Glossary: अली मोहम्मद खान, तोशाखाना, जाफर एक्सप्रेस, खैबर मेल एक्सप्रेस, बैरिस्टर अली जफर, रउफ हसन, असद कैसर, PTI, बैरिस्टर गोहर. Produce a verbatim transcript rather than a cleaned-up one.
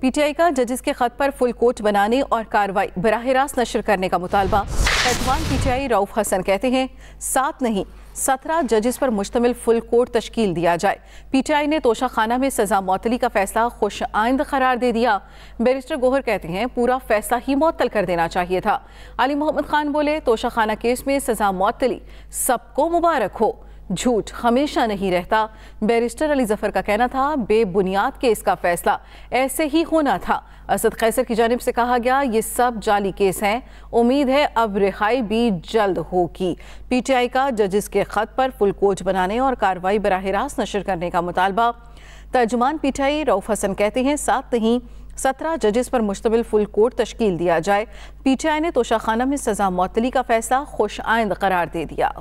PTI का जजेस के खत पर फुल कोर्ट बनाने और कार्रवाई बराह रास्त नशर करने का मुतालबा। एडवान पीटीआई रउफ हसन कहते हैं सात नहीं सत्रह जजेस पर मुश्तमिल फुल कोर्ट तश्कील दिया जाए। पीटीआई ने तोशाखाना में सजा मौतली का फैसला खुश आइंद करार दे दिया। बैरिस्टर गोहर कहते हैं पूरा फैसला ही मौतल कर देना चाहिए था। अली मोहम्मद खान बोले तोशाखाना केस में सजा मौतली सबको मुबारक हो, झूठ हमेशा नहीं रहता। बैरिस्टर अली जफर का कहना था बेबुनियाद केस का फैसला ऐसे ही होना था। असद कैसर की जानिब से कहा गया ये सब जाली केस हैं, उम्मीद है अब रिहाई भी जल्द होगी। पीटीआई का जजेस के खत पर फुल कोर्ट बनाने और कार्रवाई बराह रास्त नशर करने का मुतालबा। तर्जुमान पीटीआई रउफ हसन कहते हैं साथ नहीं सत्रह जजेस पर मुश्तमिल फुल कोर्ट तश्कील दिया जाए। पीटीआई ने तोशाखाना में सजा मौतली का फैसला खुश आइंद करार दे दिया।